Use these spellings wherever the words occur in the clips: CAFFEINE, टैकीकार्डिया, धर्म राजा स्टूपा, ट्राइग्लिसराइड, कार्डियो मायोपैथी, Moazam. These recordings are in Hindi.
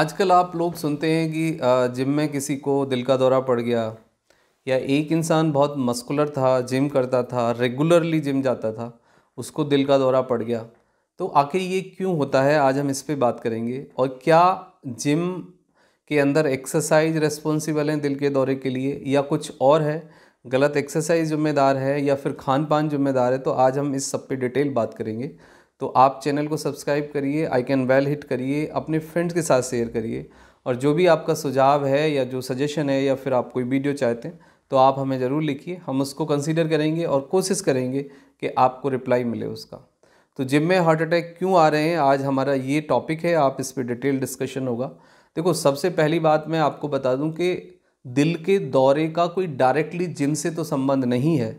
आजकल आप लोग सुनते हैं कि जिम में किसी को दिल का दौरा पड़ गया, या एक इंसान बहुत मस्कुलर था, जिम करता था, रेगुलरली जिम जाता था, उसको दिल का दौरा पड़ गया। तो आखिर ये क्यों होता है, आज हम इस पर बात करेंगे। और क्या जिम के अंदर एक्सरसाइज रेस्पॉन्सिबल हैं दिल के दौरे के लिए, या कुछ और है, गलत एक्सरसाइज जिम्मेदार है, या फिर खान पान जिम्मेदार है? तो आज हम इस सब पे डिटेल बात करेंगे। तो आप चैनल को सब्सक्राइब करिए, आइकन बेल हिट करिए, अपने फ्रेंड्स के साथ शेयर करिए, और जो भी आपका सुझाव है या जो सजेशन है, या फिर आप कोई वीडियो चाहते हैं तो आप हमें ज़रूर लिखिए। हम उसको कंसीडर करेंगे और कोशिश करेंगे कि आपको रिप्लाई मिले उसका। तो जिम में हार्ट अटैक क्यों आ रहे हैं, आज हमारा ये टॉपिक है, आप इस पर डिटेल डिस्कशन होगा। देखो, सबसे पहली बात मैं आपको बता दूँ कि दिल के दौरे का कोई डायरेक्टली जिम से तो संबंध नहीं है,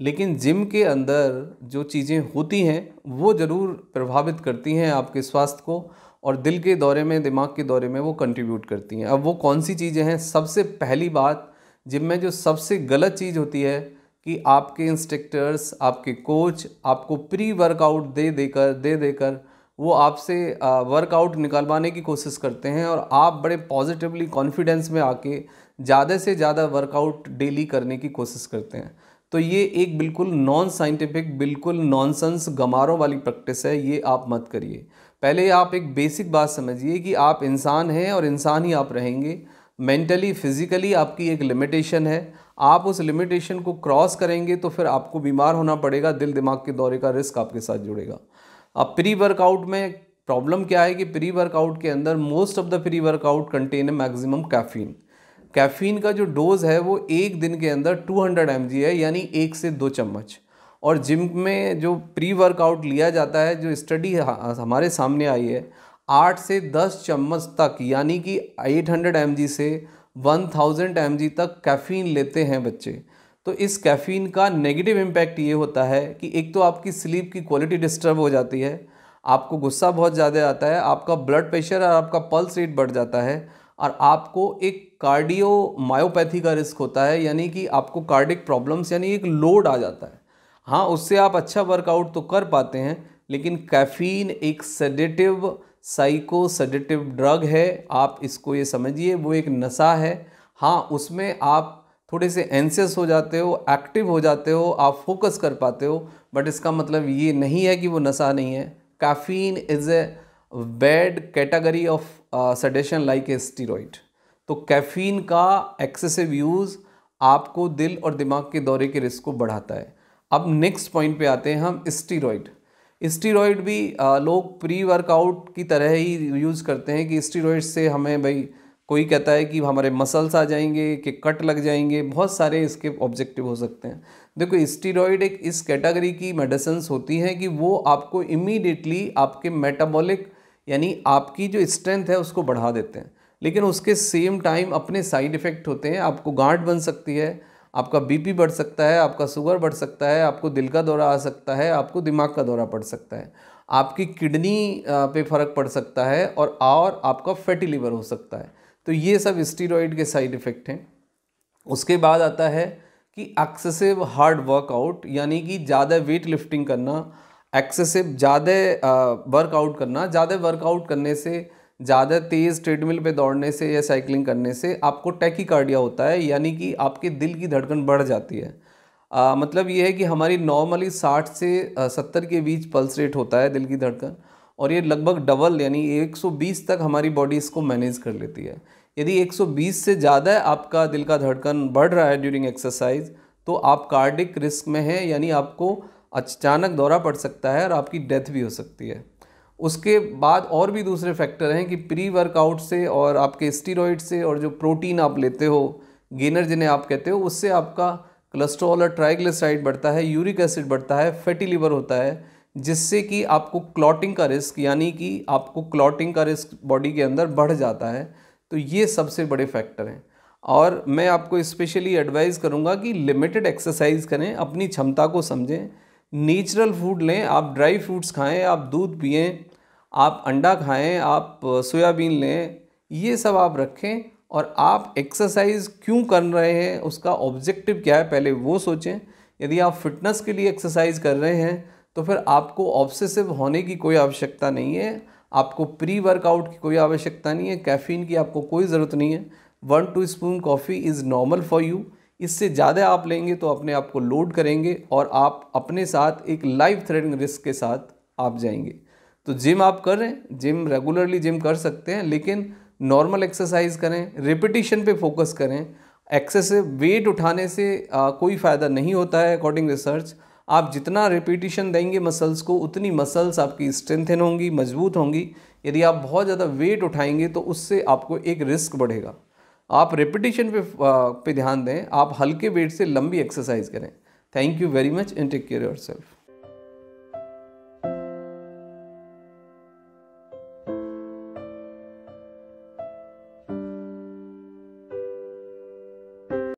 लेकिन जिम के अंदर जो चीज़ें होती हैं वो ज़रूर प्रभावित करती हैं आपके स्वास्थ्य को, और दिल के दौरे में, दिमाग के दौरे में वो कंट्रीब्यूट करती हैं। अब वो कौन सी चीज़ें हैं? सबसे पहली बात, जिम में जो सबसे गलत चीज़ होती है कि आपके इंस्ट्रक्टर्स, आपके कोच आपको प्री वर्कआउट दे देकर वो आपसे वर्कआउट निकलवाने की कोशिश करते हैं, और आप बड़े पॉजिटिवली कॉन्फिडेंस में आके ज़्यादा से ज़्यादा वर्कआउट डेली करने की कोशिश करते हैं। तो ये एक बिल्कुल नॉन साइंटिफिक, बिल्कुल नॉनसेंस, गमारों वाली प्रैक्टिस है, ये आप मत करिए। पहले आप एक बेसिक बात समझिए कि आप इंसान हैं और इंसान ही आप रहेंगे। मेंटली, फिज़िकली आपकी एक लिमिटेशन है, आप उस लिमिटेशन को क्रॉस करेंगे तो फिर आपको बीमार होना पड़ेगा, दिल दिमाग के दौरे का रिस्क आपके साथ जुड़ेगा। अब प्री वर्कआउट में प्रॉब्लम क्या है कि प्री वर्कआउट के अंदर most of the pre workout contain maximum caffeine. Caffeine का जो डोज़ है वो एक दिन के अंदर 200 mg है, यानी 1 से 2 चम्मच। और जिम में जो प्री वर्कआउट लिया जाता है, जो स्टडी हमारे सामने आई है, 8 से 10 चम्मच तक, यानी कि 800 mg से 1000 mg तक कैफ़ीन लेते हैं बच्चे। तो इस कैफ़ीन का नेगेटिव इम्पैक्ट ये होता है कि एक तो आपकी स्लीप की क्वालिटी डिस्टर्ब हो जाती है, आपको गुस्सा बहुत ज़्यादा आता है, आपका ब्लड प्रेशर और आपका पल्स रेट बढ़ जाता है, और आपको एक कार्डियो मायोपैथी का रिस्क होता है, यानी कि आपको कार्डिक प्रॉब्लम्स, यानी एक लोड आ जाता है। हाँ, उससे आप अच्छा वर्कआउट तो कर पाते हैं, लेकिन कैफ़ीन एक सेडेटिव, साइको सेडेटिव ड्रग है, आप इसको ये समझिए, वो एक नशा है। हाँ, उसमें आप थोड़े से एंशियस हो जाते हो, एक्टिव हो जाते हो, आप फोकस कर पाते हो, बट इसका मतलब ये नहीं है कि वो नशा नहीं है। Caffeine is a bad category of sedation like a steroid. तो कैफ़ीन का एक्सेसिव यूज़ आपको दिल और दिमाग के दौरे के रिस्क को बढ़ाता है। अब नेक्स्ट पॉइंट पे आते हैं हम, स्टीरॉइड। स्टीरॉइड भी लोग प्री वर्कआउट की तरह ही यूज़ करते हैं कि स्टीरॉइड से हमें, भाई कोई कहता है कि हमारे मसल्स आ जाएंगे, कि कट लग जाएंगे, बहुत सारे इसके ऑब्जेक्टिव हो सकते हैं। देखो, स्टीरॉइड एक इस कैटेगरी की मेडिसिन्स होती हैं कि वो आपको इमीडिएटली आपके मेटाबॉलिक, यानी आपकी जो स्ट्रेंथ है, उसको बढ़ा देते हैं, लेकिन उसके सेम टाइम अपने साइड इफ़ेक्ट होते हैं। आपको गांठ बन सकती है, आपका बीपी बढ़ सकता है, आपका शुगर बढ़ सकता है, आपको दिल का दौरा आ सकता है, आपको दिमाग का दौरा पड़ सकता है, आपकी किडनी पे फ़र्क पड़ सकता है, और आपका फैटी लीवर हो सकता है। तो ये सब स्टीरॉइड के साइड इफ़ेक्ट हैं। उसके बाद आता है कि एक्सेसिव हार्ड वर्कआउट, यानी कि ज़्यादा वेट लिफ्टिंग करना, एक्सेसिव ज़्यादा वर्कआउट करना। ज़्यादा वर्कआउट करने से, ज़्यादा तेज़ ट्रेडमिल पे दौड़ने से या साइकिलिंग करने से आपको टैकीकार्डिया होता है, यानी कि आपके दिल की धड़कन बढ़ जाती है। मतलब ये है कि हमारी नॉर्मली 60 से 70 के बीच पल्स रेट होता है दिल की धड़कन, और ये लगभग डबल, यानी 120 तक हमारी बॉडी इसको मैनेज कर लेती है। यदि 120 से ज़्यादा आपका दिल का धड़कन बढ़ रहा है ड्यूरिंग एक्सरसाइज, तो आप कार्डिक रिस्क में हैं, यानी आपको अचानक दौरा पड़ सकता है और आपकी डेथ भी हो सकती है। उसके बाद और भी दूसरे फैक्टर हैं कि प्री वर्कआउट से और आपके स्टीरॉइड से, और जो प्रोटीन आप लेते हो, गेनर जिन्हें आप कहते हो, उससे आपका कोलेस्ट्रॉल और ट्राइग्लिसराइड बढ़ता है, यूरिक एसिड बढ़ता है, फैटी लीवर होता है, जिससे कि आपको क्लॉटिंग का रिस्क, यानी कि आपको क्लॉटिंग का रिस्क बॉडी के अंदर बढ़ जाता है। तो ये सबसे बड़े फैक्टर हैं। और मैं आपको स्पेशली एडवाइज़ करूँगा कि लिमिटेड एक्सरसाइज करें, अपनी क्षमता को समझें, नेचुरल फूड लें, आप ड्राई फ्रूट्स खाएं, आप दूध पिएं, आप अंडा खाएं, आप सोयाबीन लें, ये सब आप रखें। और आप एक्सरसाइज क्यों कर रहे हैं, उसका ऑब्जेक्टिव क्या है, पहले वो सोचें। यदि आप फिटनेस के लिए एक्सरसाइज कर रहे हैं तो फिर आपको ऑब्सेसिव होने की कोई आवश्यकता नहीं है, आपको प्री वर्कआउट की कोई आवश्यकता नहीं है, कैफ़ीन की आपको कोई ज़रूरत नहीं है। 1-2 spoon coffee is normal for you. इससे ज़्यादा आप लेंगे तो अपने आप को लोड करेंगे और आप अपने साथ एक लाइफ थ्रेटनिंग रिस्क के साथ आप जाएंगे। तो जिम आप कर रहे हैं, जिम रेगुलरली जिम कर सकते हैं, लेकिन नॉर्मल एक्सरसाइज करें, रिपीटिशन पे फोकस करें। एक्सेसिव वेट उठाने से कोई फ़ायदा नहीं होता है। अकॉर्डिंग रिसर्च, आप जितना रिपीटिशन देंगे मसल्स को, उतनी मसल्स आपकी स्ट्रेंथन होंगी, मजबूत होंगी। यदि आप बहुत ज़्यादा वेट उठाएंगे तो उससे आपको एक रिस्क बढ़ेगा। आप रिपीटिशन पे ध्यान दें, आप हल्के वेट से लंबी एक्सरसाइज करें। Thank you very much and take care yourself.